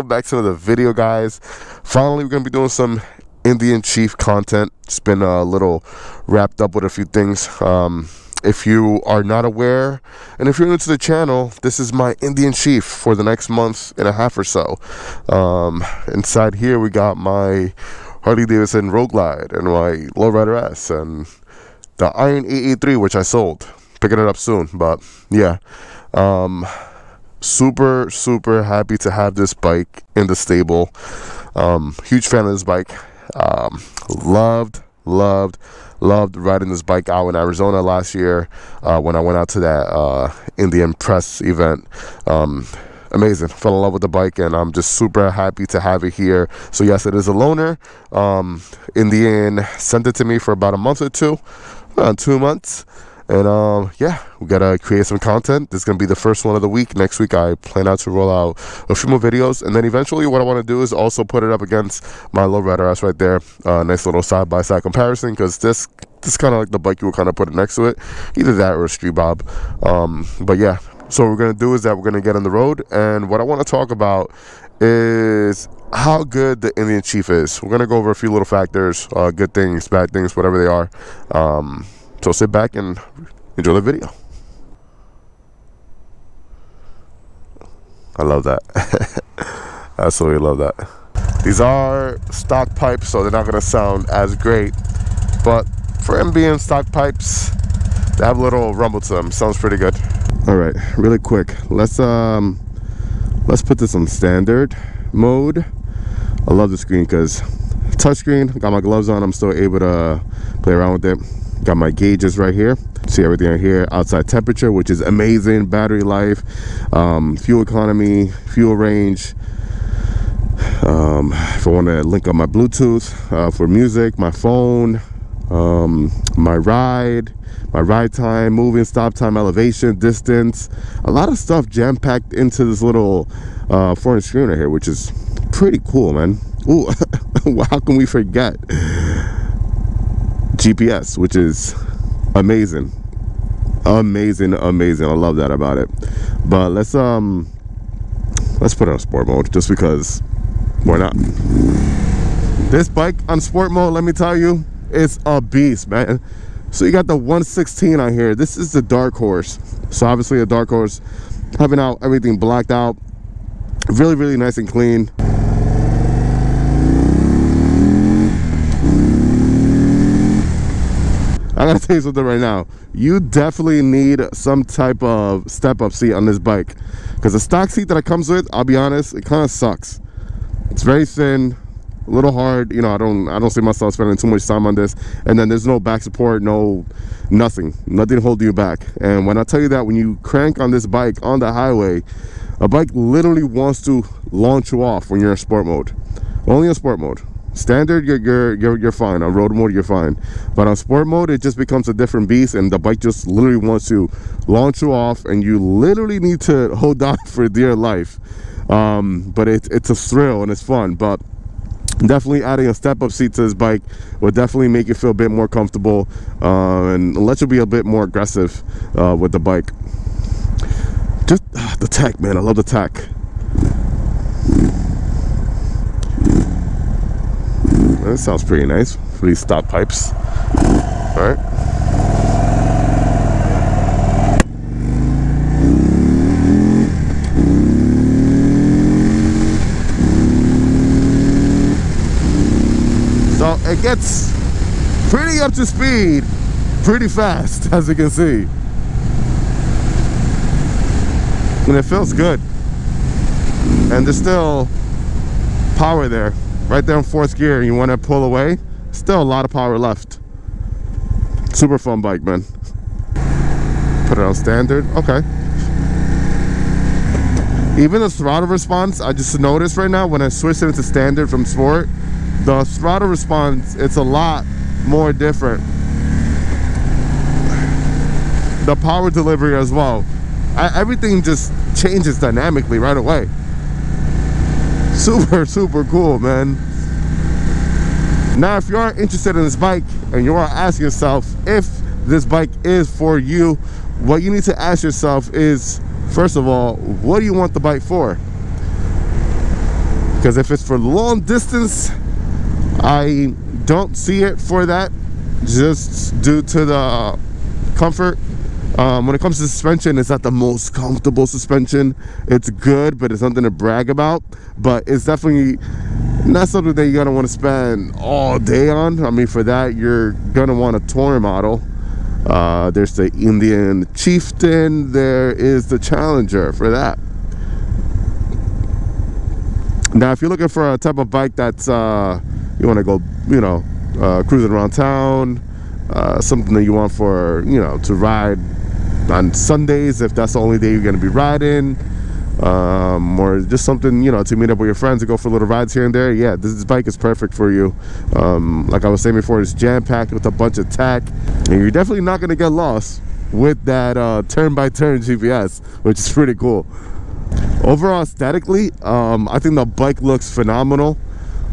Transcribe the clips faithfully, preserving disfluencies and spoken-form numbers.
welcome back to another video, guys. Finally, we're gonna be doing some Indian Chief content. It's been a little wrapped up with a few things. Um, if you are not aware, and if you're new to the channel, this is my Indian Chief for the next month and a half or so. Um, inside here, we got my Harley Davidson Road Glide and my Lowrider S and the Iron eight eighty-three, which I sold. Picking it up soon, but yeah. Um, super super happy to have this bike in the stable. Um huge fan of this bike. Um loved loved loved riding this bike out in Arizona last year uh when I went out to that uh Indian press event. Um amazing, fell in love with the bike, and I'm just super happy to have it here. So yes, it is a loaner. um Indian sent it to me for about a month or two, around two months. And um, yeah, we gotta create some content. This is gonna be the first one of the week. Next week, I plan out to roll out a few more videos. And then eventually, what I wanna do is also put it up against my Lowrider S right there. Uh, nice little side-by-side comparison, because this this kind of like the bike you would kind of put it next to it. Either that or a Street Bob. Um, but yeah, so what we're gonna do is that we're gonna get on the road. And what I wanna talk about is how good the Indian Chief is. We're gonna go over a few little factors, uh, good things, bad things, whatever they are. Um, So sit back and enjoy the video. I love that. I absolutely love that. These are stock pipes, so they're not going to sound as great. But for them being stock pipes, they have a little rumble to them. Sounds pretty good. All right, really quick. Let's, um, let's put this on standard mode. I love the screen because touchscreen. Got my gloves on. I'm still able to play around with it. Got my gauges right here. See everything right here. Outside temperature, which is amazing. Battery life, um, fuel economy, fuel range. Um, if I want to link up my Bluetooth uh, for music, my phone, um, my ride, my ride time, moving, stop time, elevation, distance. A lot of stuff jam-packed into this little uh, four-inch screen right here, which is pretty cool, man. Ooh, how can we forget G P S, which is amazing, amazing, amazing. I love that about it. But let's um, let's put it on sport mode just because, why not? This bike on sport mode, let me tell you, it's a beast, man. So you got the one sixteen on here. This is the Dark Horse. So obviously a Dark Horse, having out everything blacked out, really, really nice and clean. I gotta tell you something right now. You definitely need some type of step-up seat on this bike, because the stock seat that it comes with, I'll be honest, it kind of sucks. It's very thin, a little hard. You know, I don't, I don't see myself spending too much time on this. And then there's no back support, no nothing, nothing holding you back. And when I tell you that, when you crank on this bike on the highway, a bike literally wants to launch you off when you're in sport mode. Only in sport mode. Standard, you're, you're you're you're fine. On road mode, you're fine, but on sport mode, it just becomes a different beast, and the bike just literally wants to launch you off, and you literally need to hold on for dear life. Um, but it's it's a thrill and it's fun. But definitely adding a step-up seat to this bike will definitely make you feel a bit more comfortable uh, and let you be a bit more aggressive uh, with the bike. Just uh, the tech, man. I love the tech. That sounds pretty nice for these stop pipes. All right. So it gets pretty up to speed pretty fast, as you can see. And it feels good. And there's still power there. Right there in fourth gear, you want to pull away, still a lot of power left. Super fun bike, man. Put it on standard. Okay, even the throttle response, I just noticed right now when I switched it into standard from sport, the throttle response, it's a lot more different. The power delivery as well, I, everything just changes dynamically right away. Super, super cool, man. Now, if you are interested in this bike and you are asking yourself if this bike is for you, what you need to ask yourself is, first of all, what do you want the bike for? because if it's for long distance, I don't see it for that, just due to the comfort. Um, when it comes to suspension, it's not the most comfortable suspension. It's good, but it's nothing to brag about. But it's definitely not something that you're going to want to spend all day on. I mean, for that, you're going to want a tourer model. Uh, there's the Indian Chieftain. There is the Challenger for that. Now, if you're looking for a type of bike that's, uh, you want to go, you know, uh, cruising around town, uh, something that you want for, you know, to ride on Sundays, if that's the only day you're going to be riding, um, or just something, you know, to meet up with your friends and go for little rides here and there, yeah, this bike is perfect for you. Um, like I was saying before, it's jam-packed with a bunch of tack, and you're definitely not going to get lost with that uh, turn-by-turn G P S, which is pretty cool. Overall, aesthetically, um, I think the bike looks phenomenal.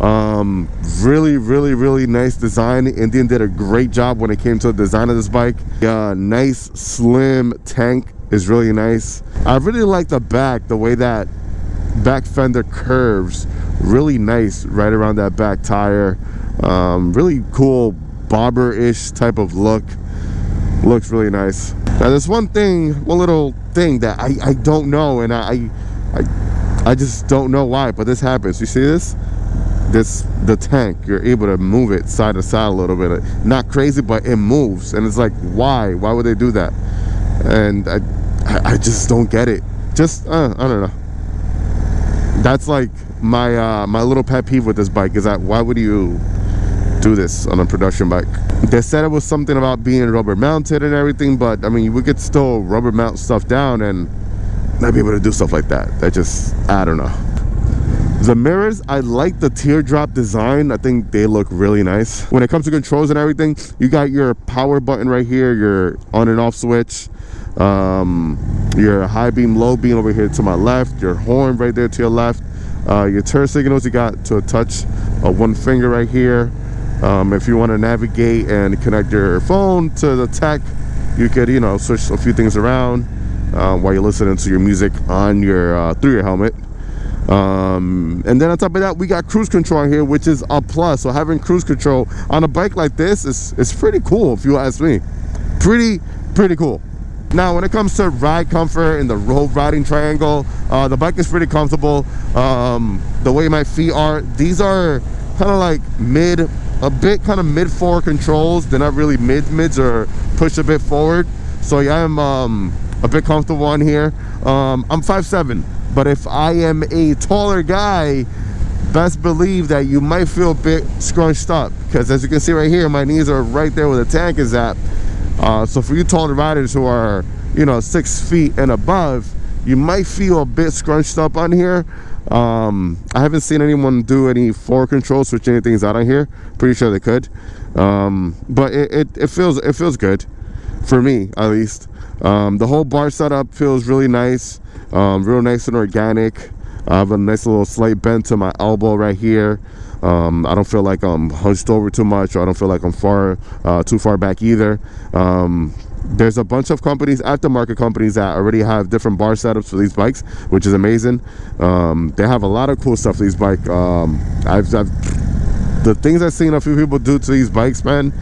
Um, really, really, really nice design. Indian did a great job when it came to the design of this bike. The uh, nice, slim tank is really nice. I really like the back, the way that back fender curves. Really nice right around that back tire. Um, really cool bobber-ish type of look. Looks really nice. Now, there's one thing, one little thing that I, I don't know, and I, I, I just don't know why, but this happens. You see this? This, the tank, you're able to move it side to side a little bit. Not crazy, but it moves, and it's like, why? Why would they do that? And I, I, I just don't get it. Just, uh, I don't know. That's like my, uh, my little pet peeve with this bike is that why would you do this on a production bike? They said it was something about being rubber mounted and everything, but I mean, we could still rubber mount stuff down and not be able to do stuff like that. That just, I don't know. The mirrors, I like the teardrop design. I think they look really nice. When it comes to controls and everything, you got your power button right here, your on and off switch, um, your high beam, low beam over here to my left, your horn right there to your left, uh, your turn signals you got to a touch of one finger right here. Um, if you want to navigate and connect your phone to the tech, you could, you know, switch a few things around uh, while you're listening to your music on your uh, through your helmet. Um, and then on top of that, we got cruise control here, which is a plus. So having cruise control on a bike like this is, is pretty cool, if you ask me. Pretty, pretty cool. Now, when it comes to ride comfort and the road riding triangle, uh, the bike is pretty comfortable. Um, the way my feet are, these are kind of like mid. A bit kind of mid forward controls. They're not really mid mids or push a bit forward. So yeah, I'm um, a bit comfortable on here. Um, I'm five seven, but if I am a taller guy, best believe that you might feel a bit scrunched up, because as you can see right here, my knees are right there where the tank is at. Uh, so for you taller riders who are, you know, six feet and above, you might feel a bit scrunched up on here. Um, I haven't seen anyone do any forward control, switch any things out on here. Pretty sure they could. Um, but it, it, it feels it feels good for me, at least. Um, the whole bar setup feels really nice, um, real nice and organic. I have a nice little slight bend to my elbow right here. Um, I don't feel like I'm hunched over too much, or I don't feel like I'm far uh, too far back either. Um, there's a bunch of companies, aftermarket companies, that already have different bar setups for these bikes, which is amazing. Um, they have a lot of cool stuff for these bikes. Um, I've, I've, the things I've seen a few people do to these bikes, man,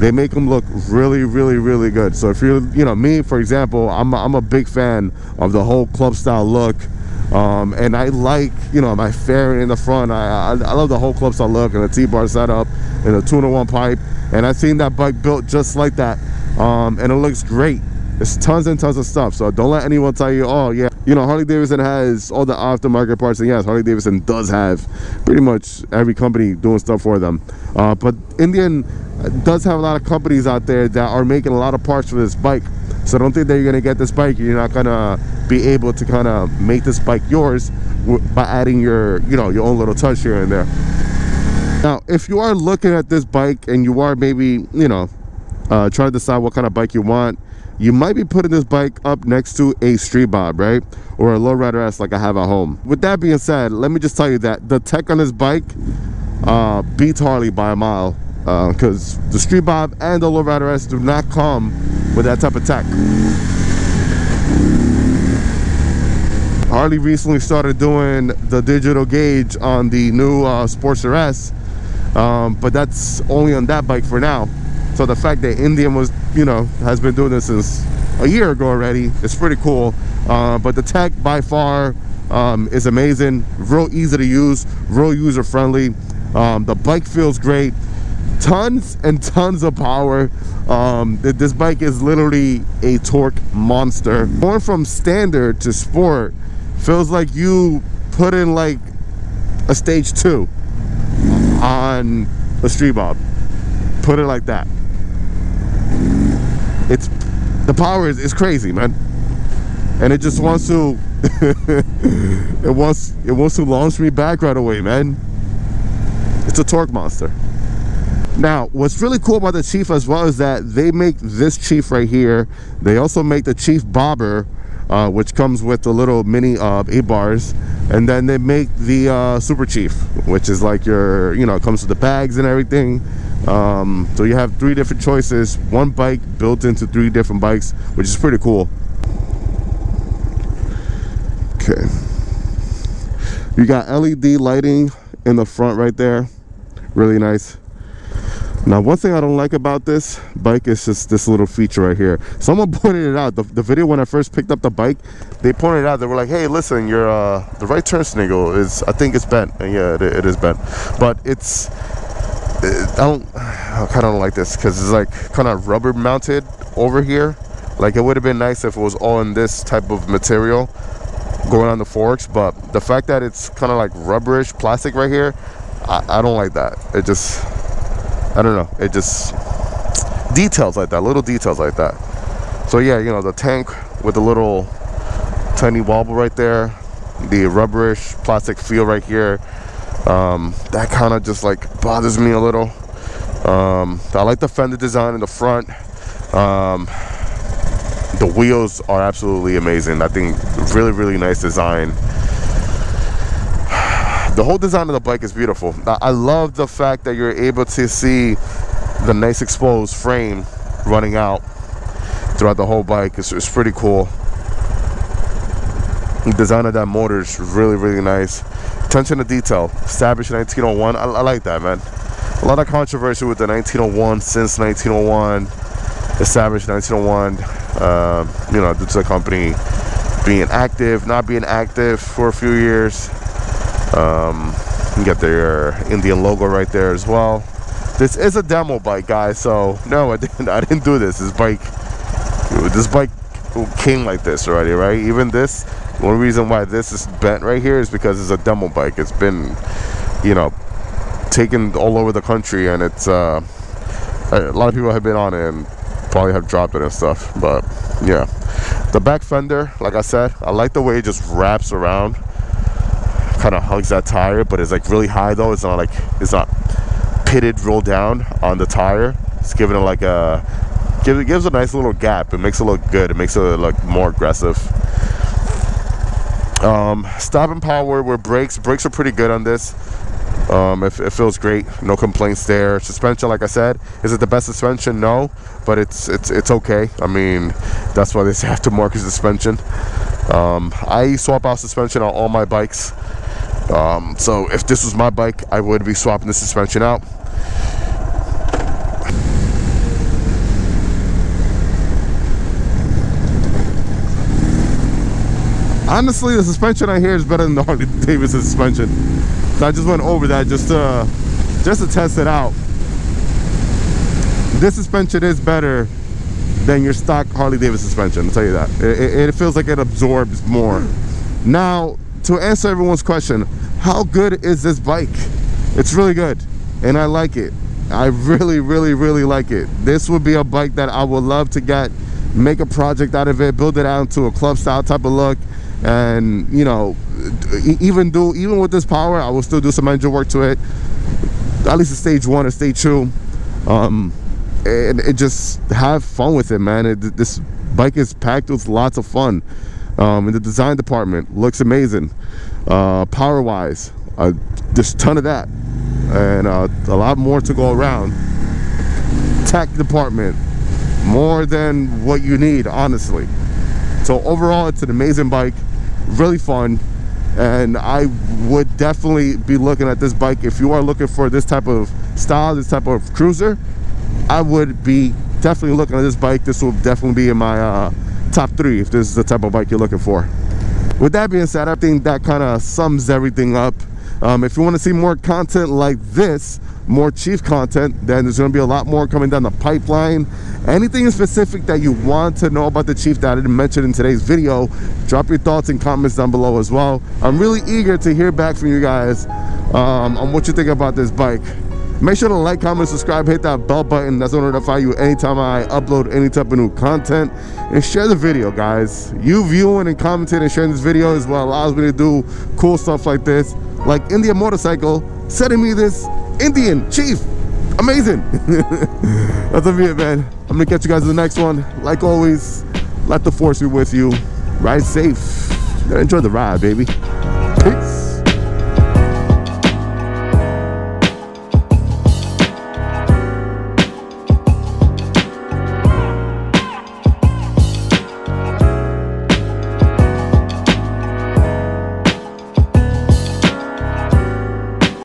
they make them look really, really, really good. So if you're, you know, me, for example, I'm a, I'm a big fan of the whole club style look. Um, and I like, you know, my fairing in the front. I, I I love the whole club style look and the T-bar setup and the two in one pipe. And I've seen that bike built just like that. Um, and it looks great. There's tons and tons of stuff. So don't let anyone tell you, oh, yeah, you know, Harley Davidson has all the aftermarket parts. And yes, Harley Davidson does have pretty much every company doing stuff for them. Uh, but Indian does have a lot of companies out there that are making a lot of parts for this bike. So don't think that you're going to get this bike, you're not going to be able to kind of make this bike yours by adding your, you know, your own little touch here and there. Now, if you are looking at this bike and you are maybe, you know, uh, trying to decide what kind of bike you want, you might be putting this bike up next to a Street Bob, right? Or a Lowrider S like I have at home. With that being said, let me just tell you that the tech on this bike uh, beats Harley by a mile. Because uh, the Street Bob and the Lowrider S do not come with that type of tech. Harley recently started doing the digital gauge on the new uh, Sportster S, um, but that's only on that bike for now. So the fact that Indian was, you know, has been doing this since a year ago already, it's pretty cool. Uh, but the tech by far um, is amazing, real easy to use, real user friendly. Um, the bike feels great, tons and tons of power. Um, this bike is literally a torque monster. Going from standard to sport feels like you put in like a stage two on a Street Bob. Put it like that. It's the power is, is crazy, man, and it just wants to it wants it wants to launch me back right away, man. It's a torque monster. Now, what's really cool about the Chief as well is that they make this Chief right here. They also make the Chief Bobber, uh, which comes with the little mini uh, eight bars, and then they make the uh, Super Chief, which is like your, you know, it comes with the bags and everything. Um, so you have three different choices, one bike built into three different bikes, which is pretty cool. Okay, you got L E D lighting in the front right there, really nice. Now, one thing I don't like about this bike is just this little feature right here. Someone pointed it out. The, the video when I first picked up the bike, they pointed out, they were like, hey, listen, your uh, the right turn sniggle is, I think it's bent. And yeah, it, it is bent. But it's, it, I don't, I kind of don't like this because it's like kind of rubber mounted over here. Like it would have been nice if it was all in this type of material going on the forks. But the fact that it's kind of like rubberish plastic right here, I, I don't like that. It just... I don't know, it just details like that, little details like that. So yeah, you know, the tank with the little tiny wobble right there, the rubberish plastic feel right here, um, that kind of just like bothers me a little. Um, I like the fender design in the front. Um, the wheels are absolutely amazing. I think really, really nice design. The whole design of the bike is beautiful. I love the fact that you're able to see the nice exposed frame running out throughout the whole bike. It's, it's pretty cool. The design of that motor is really, really nice. Attention to detail. Established nineteen oh one. I, I like that, man. A lot of controversy with the nineteen oh one, since nineteen oh one, established nineteen oh one. Uh, you know, due to the company being active, not being active for a few years. Um, you get their Indian logo right there as well. This is a demo bike, guys, so no, I didn't, I didn't do this. This bike, this bike came like this already, right? Even this, the only reason why this is bent right here is because it's a demo bike. It's been, you know, taken all over the country, and it's, uh, a lot of people have been on it and probably have dropped it and stuff, but yeah. The back fender, like I said, I like the way it just wraps around. Kind of hugs that tire, but it's like really high though. It's not like, it's not pitted real down on the tire. It's giving it like a, gives it gives a nice little gap. It makes it look good. It makes it look more aggressive. Um, stopping power where brakes, brakes are pretty good on this. Um, it, it feels great. No complaints there. Suspension, like I said, is it the best suspension? No, but it's it's it's okay. I mean, that's why they say aftermarket suspension. Um, I swap out suspension on all my bikes. Um, so if this was my bike, I would be swapping the suspension out. Honestly, the suspension I hear is better than the Harley Davidson suspension. So I just went over that just to, just to test it out. This suspension is better than your stock Harley Davidson suspension, I'll tell you that. It, it, it feels like it absorbs more. Now, to answer everyone's question, how good is this bike? It's really good, and I like it. I really, really, really like it. This would be a bike that I would love to get, make a project out of it, build it out into a club style type of look, and you know, even do even with this power, I will still do some engine work to it, at least a stage one or stage two, um, and, and just have fun with it, man. It, this bike is packed with lots of fun. Um, in the design department, looks amazing. Uh, power wise, uh, there's a ton of that, and uh, a lot more to go around. Tech department, more than what you need, honestly. So overall, it's an amazing bike. really fun, and I would definitely be looking at this bike. If you are looking for this type of style, this type of cruiser, I would be definitely looking at this bike. This will definitely be in my uh, top three if this is the type of bike you're looking for. With that being said, I think that kind of sums everything up. Um, if you want to see more content like this, more Chief content, then there's going to be a lot more coming down the pipeline. Anything specific that you want to know about the Chief that I didn't mention in today's video, drop your thoughts and comments down below as well. I'm really eager to hear back from you guys um, on what you think about this bike. Make sure to like, comment, subscribe, hit that bell button. That's going to notify you anytime I upload any type of new content. And share the video, guys. You viewing and commenting and sharing this video is what allows me to do cool stuff like this. Like Indian Motorcycle sending me this Indian Chief. Amazing. That's gonna be it, man. I'm gonna catch you guys in the next one. Like always, let the force be with you. Ride safe. Enjoy the ride, baby. Peace.